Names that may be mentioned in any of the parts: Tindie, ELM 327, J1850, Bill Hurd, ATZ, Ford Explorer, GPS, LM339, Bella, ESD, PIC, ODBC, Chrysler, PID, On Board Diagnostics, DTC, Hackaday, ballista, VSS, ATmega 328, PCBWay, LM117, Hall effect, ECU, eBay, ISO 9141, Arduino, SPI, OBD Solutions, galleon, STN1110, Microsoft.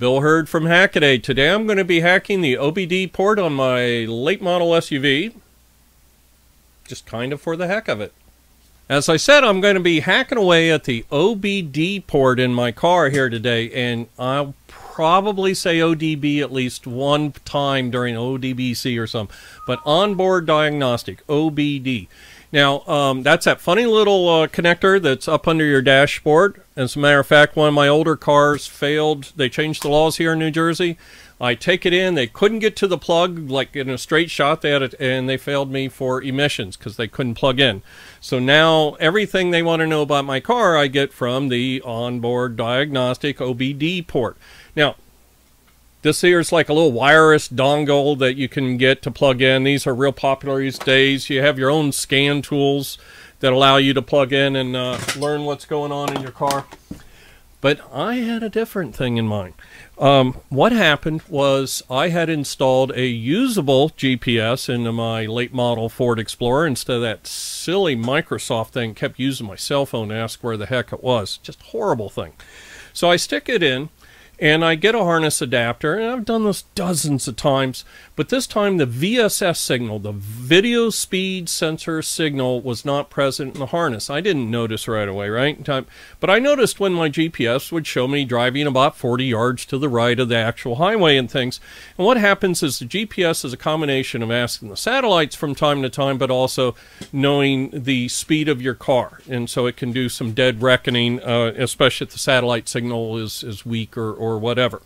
Bill Hurd from Hackaday. Today I'm going to be hacking the OBD port on my late model SUV. Just kind of for the heck of it. As I said, I'm going to be hacking away at the OBD port in my car here today, and I'll probably say ODB at least one time during ODBC or something, but onboard diagnostic, OBD. Now, that's that funny little connector that's up under your dashboard. As a matter of fact, one of my older cars failed. They changed the laws here in New Jersey. I take it in. They couldn't get to the plug like in a straight shot. They had it, and they failed me for emissions because they couldn't plug in. So now everything they want to know about my car, I get from the onboard diagnostic OBD port. Now, this here is like a little wireless dongle that you can get to plug in. These are real popular these days. You have your own scan tools that allow you to plug in and learn what's going on in your car. But I had a different thing in mind. What happened was I had installed a usable GPS into my late model Ford Explorer instead of that silly Microsoft thing. Kept using my cell phone to ask where the heck it was. Just horrible thing. So I stick it in. And I get a harness adapter, and I've done this dozens of times, but this time the VSS signal, the video speed sensor signal, was not present in the harness. I didn't notice right away, right? But I noticed when my GPS would show me driving about 40 yards to the right of the actual highway and things. And what happens is the GPS is a combination of asking the satellites from time to time, but also knowing the speed of your car. And so it can do some dead reckoning, especially if the satellite signal is weak or whatever.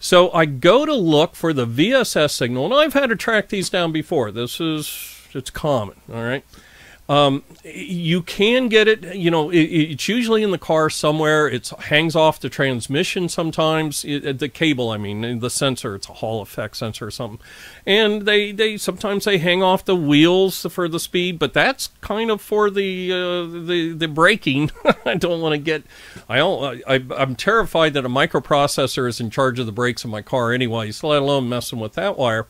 So I go to look for the VSS signal, and I've had to track these down before. It's common, all right? You can get it, you know, it's usually in the car somewhere. It hangs off the transmission sometimes, the cable, I mean, the sensor. It's a Hall effect sensor or something. And they sometimes hang off the wheels for the speed, but that's kind of for the braking. I don't want to get, I'm terrified that a microprocessor is in charge of the brakes of my car anyway, so let alone messing with that wire.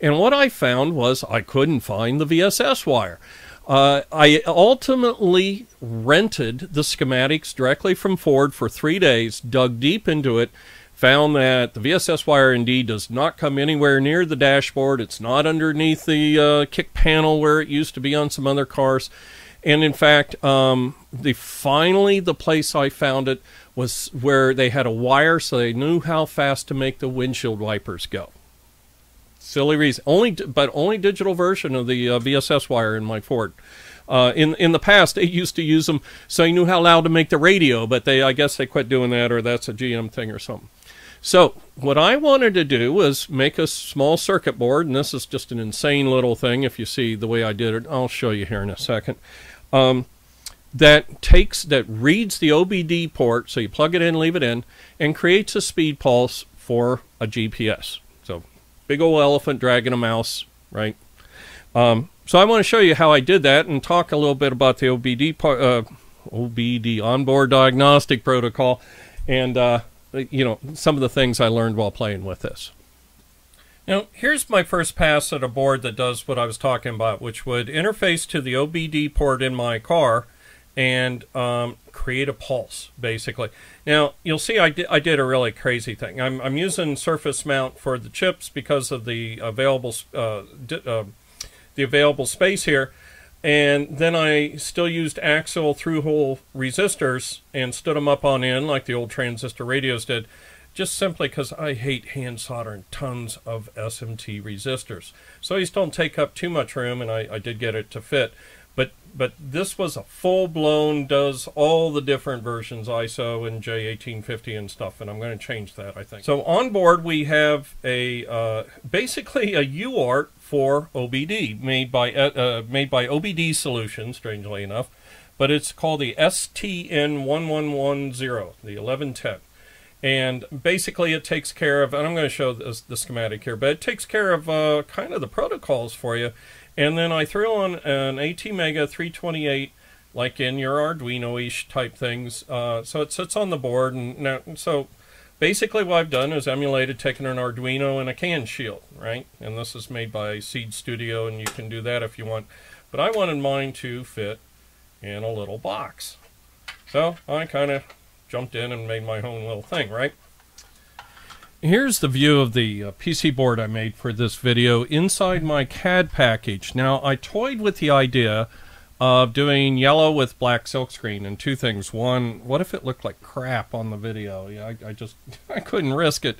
And what I found was I couldn't find the VSS wire. I ultimately rented the schematics directly from Ford for 3 days, dug deep into it, found that the VSS wire indeed does not come anywhere near the dashboard. It's not underneath the kick panel where it used to be on some other cars. And in fact, finally the place I found it was where they had a wire so they knew how fast to make the windshield wipers go. Silly reason. Only digital version of the VSS wire in my Ford. In the past, they used to use them so you knew how loud to make the radio, but I guess they quit doing that, or that's a GM thing or something. So what I wanted to do was make a small circuit board, and this is just an insane little thing. If you see the way I did it, I'll show you here in a second. That reads the OBD port, so you plug it in, leave it in, and creates a speed pulse for a GPS. Big old elephant dragging a mouse, right? So I want to show you how I did that and talk a little bit about the OBD onboard diagnostic protocol and, you know, some of the things I learned while playing with this. Now, here's my first pass at a board that does what I was talking about, which would interface to the OBD port in my car and create a pulse, basically. Now, you'll see I did a really crazy thing. I'm using surface mount for the chips because of the available space here. And then I still used axial through-hole resistors and stood them up on end like the old transistor radios did, just simply because I hate hand soldering tons of SMT resistors. So these don't take up too much room, and I did get it to fit. But this was a full-blown, does all the different versions, ISO and J1850 and stuff, and I'm going to change that, I think. So on board we have a basically a UART for OBD made by OBD Solutions, strangely enough, but it's called the STN1110, the 1110. And basically it takes care of, and I'm going to show this, the schematic here, but it takes care of kind of the protocols for you. And then I threw on an ATmega 328, like in your Arduino-ish type things. So it sits on the board. And now, so basically what I've done is emulated taking an Arduino and a CAN shield, right? And this is made by Seed Studio, and you can do that if you want. But I wanted mine to fit in a little box. So I kind of jumped in and made my own little thing, right? Here's the view of the PC board I made for this video inside my CAD package. Now, I toyed with the idea of doing yellow with black silkscreen and two things. One, what if it looked like crap on the video? Yeah, I couldn't risk it.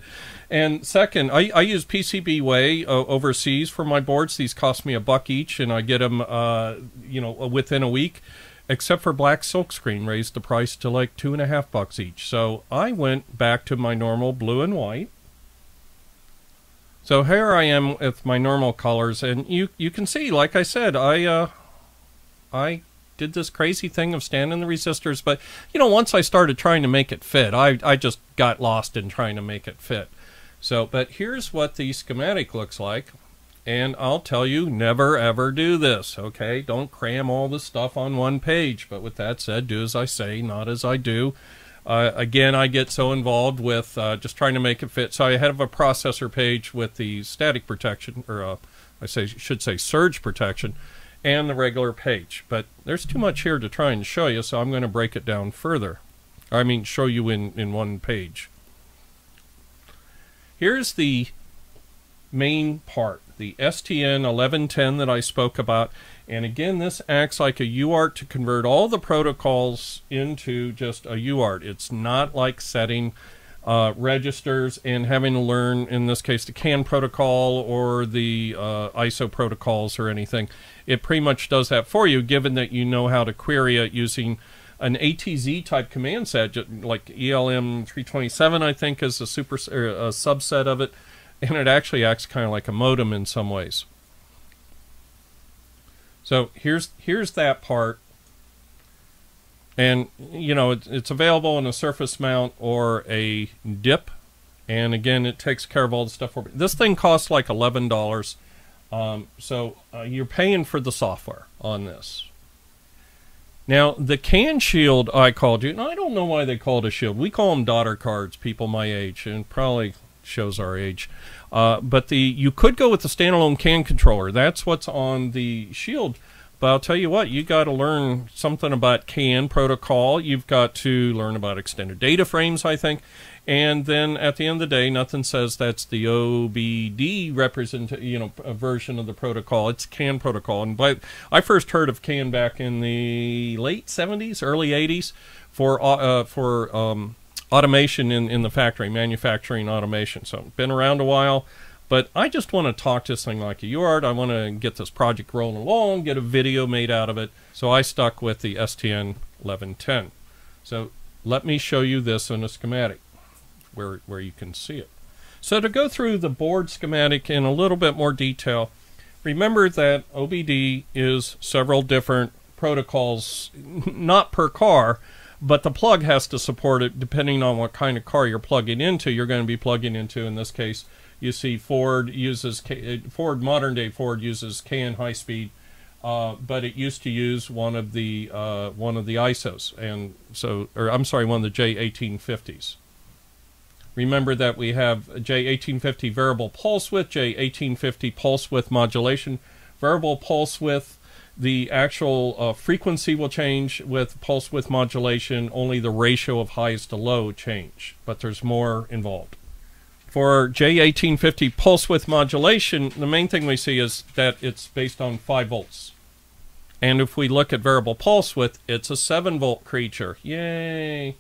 And second, I use PCBWay overseas for my boards. These cost me $1 each, and I get them, you know, within a week. Except for black silkscreen raised the price to like $2.50 each. So I went back to my normal blue and white. So here I am with my normal colors, and you can see, like I said, I did this crazy thing of standing the resistors, but you know, once I started trying to make it fit, I just got lost in trying to make it fit. So, but here's what the schematic looks like. And I'll tell you, never ever do this, okay? Don't cram all the stuff on one page. But with that said, do as I say, not as I do. Again, I get so involved with just trying to make it fit. So I have a processor page with the static protection, or I should say surge protection, and the regular page. But there's too much here to try and show you, so I'm going to break it down further. I mean, show you in one page. Here's the main part, the STN1110 that I spoke about. And again, this acts like a UART to convert all the protocols into just a UART. It's not like setting registers and having to learn, in this case, the CAN protocol or the ISO protocols or anything. It pretty much does that for you, given that you know how to query it using an ATZ type command set, like ELM 327, I think, is a subset of it. And it actually acts kind of like a modem in some ways. So here's that part. And, you know, it's available in a surface mount or a dip. And, again, it takes care of all the stuff for me. This thing costs like $11. So you're paying for the software on this. Now, the CAN shield I called you. And I don't know why they call it a shield. We call them daughter cards, people my age, and probably shows our age, but you could go with the standalone CAN controller. That's what's on the shield. But I'll tell you what, you got to learn something about CAN protocol. You've got to learn about extended data frames, I think, and then at the end of the day, nothing says that's the OBD version of the protocol. It's CAN protocol. And I first heard of CAN back in the late '70s, early '80s for automation in the factory, manufacturing automation. So been around a while, but I just want to talk to this thing like a UART. I want to get this project rolling along, get a video made out of it. So I stuck with the STN1110. So let me show you this in a schematic where you can see it. So to go through the board schematic in a little bit more detail, remember that OBD is several different protocols, not per car, but the plug has to support it depending on what kind of car you're plugging into. You're going to be plugging into, in this case, you see modern day Ford uses CAN high speed, but it used to use one of the ISOs, and so, or I'm sorry, one of the J1850s. Remember that we have J1850 variable pulse width, J1850 pulse width modulation, variable pulse width. The actual frequency will change with pulse width modulation. Only the ratio of highs to low change, but there's more involved. For J1850 pulse width modulation, the main thing we see is that it's based on 5 volts. And if we look at variable pulse width, it's a 7-volt creature. Yay!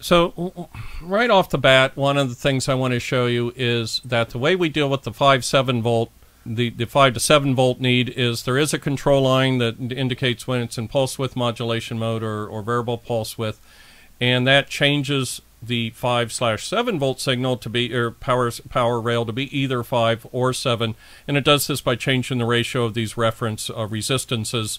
So right off the bat, one of the things I want to show you is that the way we deal with the 5-7 volt, the 5 to 7 volt need is there is a control line that indicates when it's in pulse width modulation mode or variable pulse width, and that changes the 5/7 volt signal to be, or power rail to be either 5 or 7, and it does this by changing the ratio of these reference resistances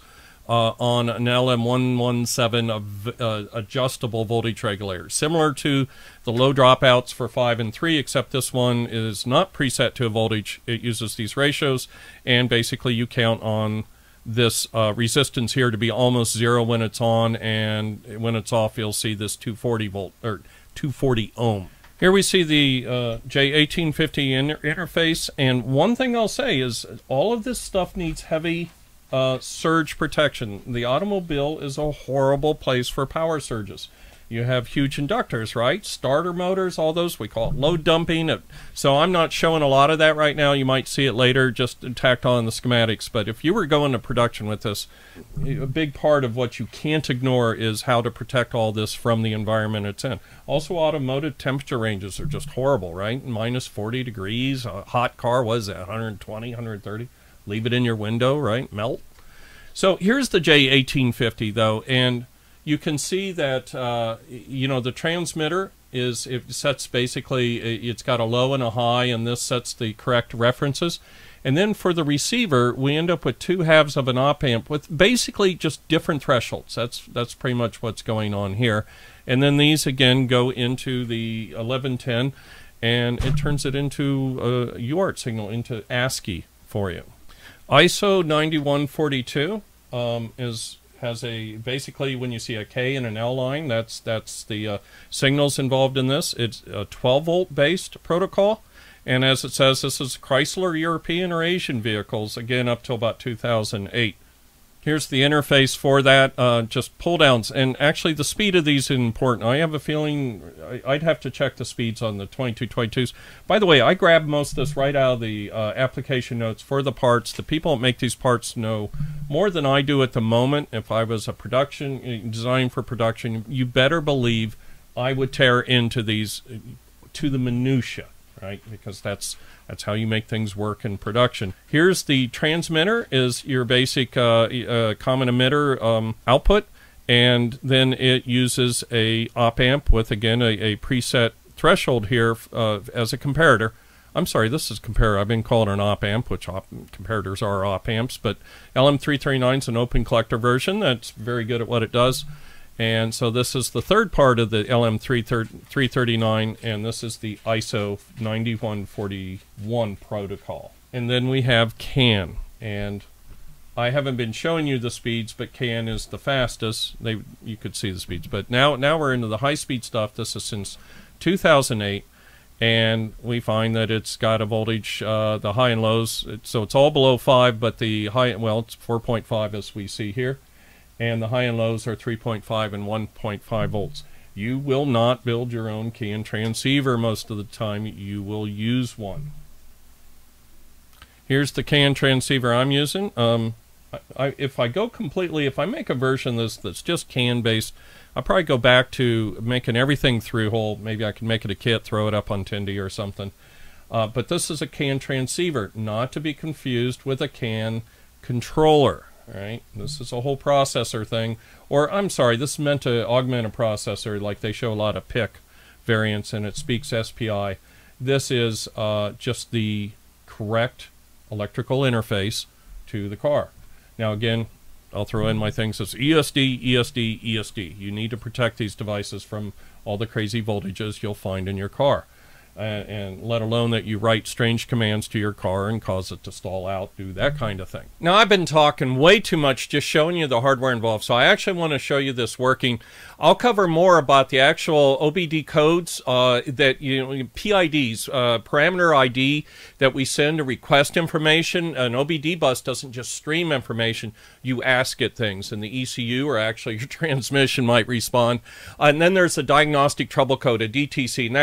on an LM117 of adjustable voltage regulator, similar to the low dropouts for 5 and 3, except this one is not preset to a voltage. It uses these ratios, and basically you count on this resistance here to be almost zero when it's on, and when it's off, you'll see this 240 volt or 240 ohm. Here we see the J1850 interface, and one thing I'll say is all of this stuff needs heavy surge protection. The automobile is a horrible place for power surges. You have huge inductors, right? Starter motors, all those. We call it load dumping. So I'm not showing a lot of that right now. You might see it later, just tacked on the schematics. But if you were going to production with this, a big part of what you can't ignore is how to protect all this from the environment it's in. Also, automotive temperature ranges are just horrible, right? Minus 40 degrees, a hot car, what is that, 120, 130? Leave it in your window, right? Melt. So here's the J1850, though, and you can see that, you know, the transmitter is, it sets basically, it's got a low and a high, and this sets the correct references. And then for the receiver, we end up with two halves of an op amp with basically just different thresholds. That's pretty much what's going on here. And then these, again, go into the 1110, and it turns it into a UART signal, into ASCII for you. ISO 9142 has a, basically when you see a K and an L line, that's the signals involved in this. It's a 12-volt based protocol, and as it says, this is Chrysler, European, or Asian vehicles, again up till about 2008. Here's the interface for that, just pull downs, and actually the speed of these is important. I have a feeling I'd have to check the speeds on the 2222s. By the way, I grabbed most of this right out of the application notes for the parts. The people that make these parts know more than I do at the moment. If I was a production design for production, you better believe I would tear into these to the minutia, right? Because that's how you make things work in production. Here's the transmitter, is your basic common emitter output, and then it uses a op amp with, again, a preset threshold here as a comparator. I'm sorry, this is comparator. I've been calling it an op amp, which comparators are op amps, but LM339 is an open collector version that's very good at what it does. And so this is the third part of the LM339, and this is the ISO 9141 protocol. And then we have CAN. And I haven't been showing you the speeds, but CAN is the fastest. You could see the speeds. But now we're into the high-speed stuff. This is since 2008. And we find that it's got a voltage, the high and lows. So it's all below 5, but the high, well, it's 4.5 as we see here. And the high and lows are 3.5 and 1.5 volts. You will not build your own CAN transceiver most of the time. You will use one. Here's the CAN transceiver I'm using. If I go completely, if I make a version of this that's just CAN based, I'll probably go back to making everything through-hole. Maybe I can make it a kit, throw it up on Tindie or something. But this is a CAN transceiver, not to be confused with a CAN controller. Right? This is a whole processor thing. Or, I'm sorry, this is meant to augment a processor, like they show a lot of PIC variants, and it speaks SPI. This is just the correct electrical interface to the car. Now, again, I'll throw in my things as ESD, ESD, ESD. You need to protect these devices from all the crazy voltages you'll find in your car. And let alone that you write strange commands to your car and cause it to stall out, do that kind of thing. Now, I've been talking way too much, just showing you the hardware involved, so I actually want to show you this working. I'll cover more about the actual OBD codes that, you know, PIDs, parameter ID that we send to request information. An OBD bus doesn't just stream information, you ask it things, and the ECU, or actually your transmission, might respond. And then there's a diagnostic trouble code, a DTC, and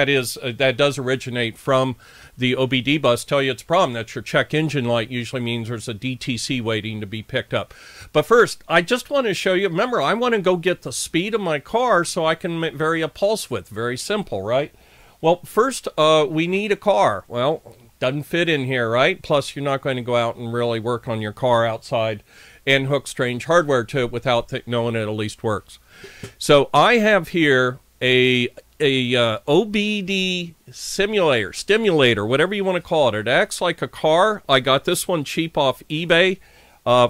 that does originate from the OBD bus, tell you it's a problem. That's your check engine light, usually means there's a DTC waiting to be picked up. But first, I just want to show you, remember, I want to go get the speed of my car so I can vary a pulse width. Very simple, right? Well, first, we need a car. Well, doesn't fit in here, right? Plus, you're not going to go out and really work on your car outside and hook strange hardware to it without knowing it at least works. So I have here a OBD stimulator, whatever you want to call it. It acts like a car. I got this one cheap off eBay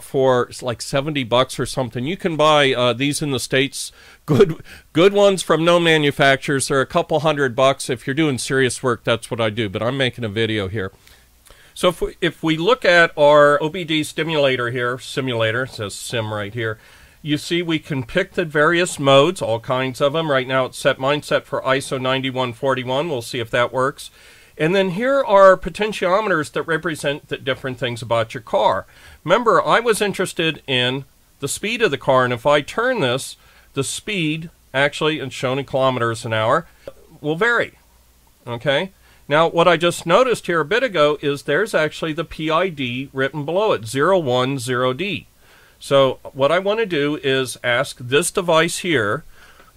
for like $70 or something. You can buy these in the States, good ones from known manufacturers. They're a couple $100. If you're doing serious work, that's what I do, but I'm making a video here. So if we look at our OBD stimulator here, simulator, it says sim right here, you see we can pick the various modes, all kinds of them. Right now it's set for ISO 9141. We'll see if that works. And then here are potentiometers that represent the different things about your car. Remember, I was interested in the speed of the car, and if I turn this, the speed actually and shown in kilometers an hour will vary. Okay. Now, what I just noticed here a bit ago is there's actually the PID written below it, 010D. So what I want to do is ask this device here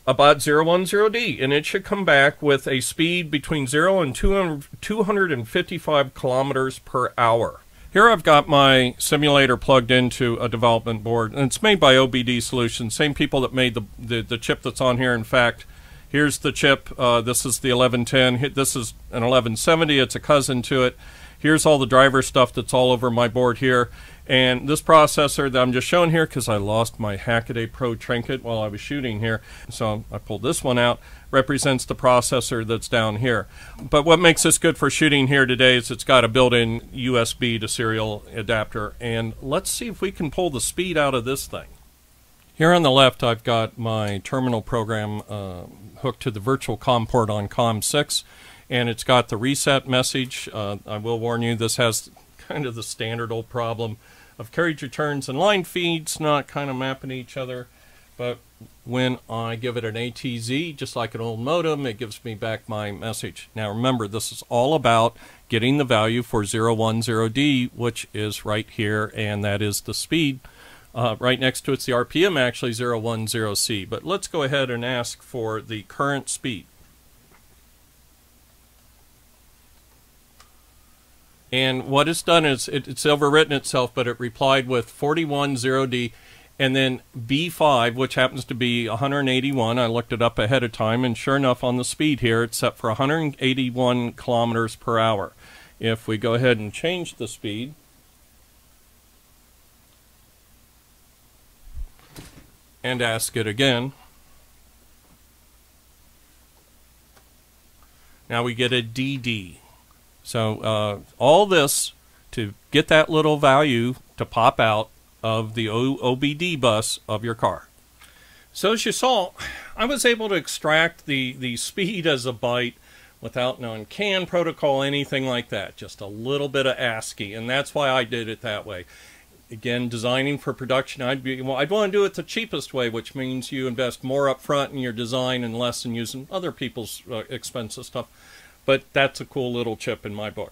about 010D, and it should come back with a speed between 0 and 255 kilometers per hour. Here I've got my simulator plugged into a development board, and it's made by OBD Solutions, same people that made the chip that's on here. In fact, here's the chip. This is the 1110. This is an 1170. It's a cousin to it. Here's all the driver stuff that's all over my board here. And this processor that I'm just showing here, because I lost my Hackaday Pro trinket while I was shooting here, so I pulled this one out, represents the processor that's down here. But what makes this good for shooting here today is it's got a built-in USB to serial adapter. And let's see if we can pull the speed out of this thing. Here on the left, I've got my terminal program hooked to the virtual COM port on COM6. And it's got the reset message. I will warn you, this has kind of the standard old problem of carriage returns and line feeds not kind of mapping to each other. But when I give it an ATZ, just like an old modem, it gives me back my message. Now remember, this is all about getting the value for 010D, which is right here, and that is the speed. Right next to it's the RPM, actually 010C. But let's go ahead and ask for the current speed. And what it's done is it's overwritten itself, but it replied with 410D and then B5, which happens to be 181. I looked it up ahead of time, and sure enough, on the speed here, it's set for 181 kilometers per hour. If we go ahead and change the speed, and ask it again, now we get a DD. So all this to get that little value to pop out of the OBD bus of your car. So as you saw, I was able to extract the speed as a byte without knowing CAN protocol, anything like that. Just a little bit of ASCII, and that's why I did it that way. Again, designing for production, I'd want to do it the cheapest way, which means you invest more up front in your design and less in using other people's expensive stuff. But that's a cool little chip in my book.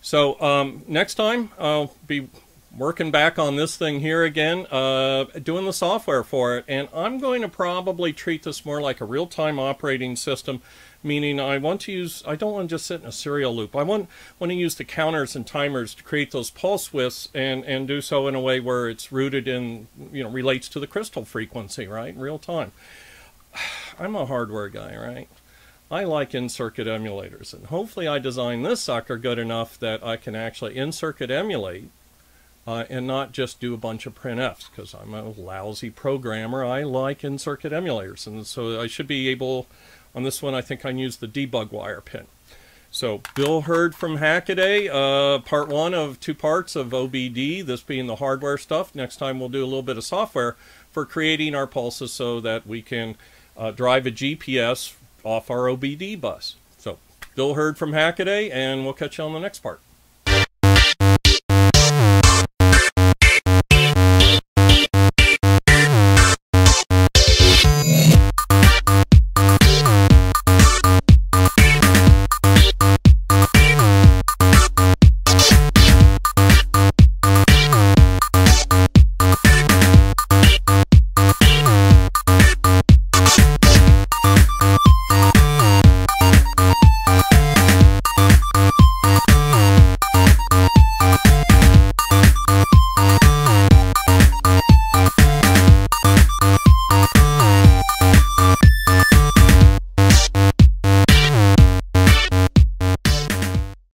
So next time, I'll be working back on this thing here again, doing the software for it. And I'm going to probably treat this more like a real-time operating system, meaning I don't want to just sit in a serial loop. I want to use the counters and timers to create those pulse widths and do so in a way where it's rooted in, you know, relates to the crystal frequency, right, real time. I'm a hardware guy, right? I like in-circuit emulators, and hopefully I design this sucker good enough that I can actually in-circuit emulate and not just do a bunch of printfs, because I'm a lousy programmer. I like in-circuit emulators, and so I should be able, on this one I think I used the debug wire pin. So Bill Hurd from Hackaday, part one of two parts of OBD, this being the hardware stuff. Next time we'll do a little bit of software for creating our pulses so that we can drive a GPS off our OBD bus. So, Bill Hurd from Hackaday, and we'll catch you on the next part.